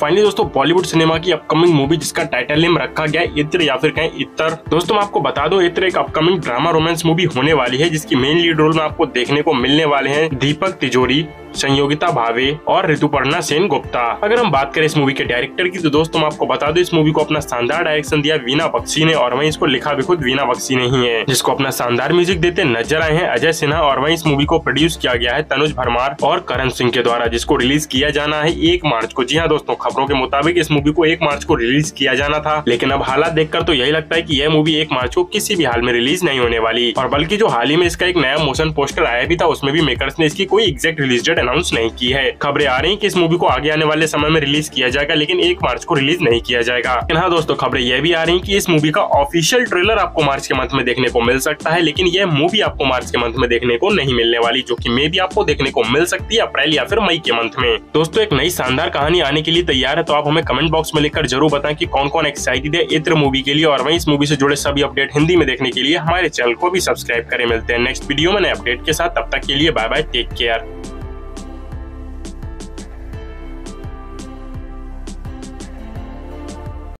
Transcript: Finally दोस्तों Bollywood cinema की upcoming movie जिसका टाइटल नेम रखा गया इत्र या फिर कहें इत्र। दोस्तों मैं आपको बता दूं इत्र एक अपकमिंग ड्रामा रोमांस मूवी होने वाली है जिसकी मेन लीड रोल में आपको देखने को मिलने वाले हैं दीपक तिजोरी, संयोगिता भावे और ऋतुपर्णा सेन गुप्ता। अगर हम बात करें इस मूवी के डायरेक्टर की तो दोस्तों मैं आपको बता दूं इस मूवी को अपना शानदार डायरेक्शन दिया वीना बक्सी ने और वहीं इसको लिखा भी खुद वीना बक्सी ने ही है, जिसको अपना शानदार म्यूजिक देते नजर आए हैं अजय सिन्हा और वहीं इस मूवी को प्रोड्यूस किया गया है तनुज भरमार और करण सिंह के द्वारा, जिसको रिलीज किया जाना है 1 मार्च को। जी हाँ दोस्तों, खबरों के मुताबिक इस मूवी को 1 मार्च को रिलीज किया जाना था, लेकिन अब हालात देखकर तो यही लगता है कि यह मूवी 1 मार्च को किसी भी हाल में रिलीज नहीं होने वाली। और बल्कि जो हाल ही में इसका एक नया मोशन पोस्टर आया भी था उसमें भी मेकर्स ने इसकी कोई एग्जैक्ट रिलीज डेट अनाउंस नहीं की है। खबरें आ रही हैं कि इस मूवी को आगे आने वाले समय में रिलीज किया जाएगा लेकिन 1 मार्च को रिलीज नहीं किया जाएगा। हाँ दोस्तों, खबरें यह भी आ रही हैं कि इस मूवी का ऑफिशियल ट्रेलर आपको मार्च के मंथ में देखने को मिल सकता है, लेकिन यह मूवी आपको मार्च के मंथ में देखने को नहीं मिलने वाली, जो कि मे भी आपको देखने को मिल सकती है अप्रैल या फिर मई के मंथ में। दोस्तों एक नई शानदार कहानी आने के लिए तैयार है तो आप हमें कमेंट बॉक्स में लिखकर जरूर बताएं कि कौन कौन एक्साइटेड है इत्र मूवी के लिए। और वहीं इस मूवी से जुड़े सभी अपडेट हिंदी में देखने के लिए हमारे चैनल को भी सब्सक्राइब करें। मिलते हैं नेक्स्ट वीडियो में नए अपडेट के साथ, तब तक के लिए बाय बाय, टेक केयर।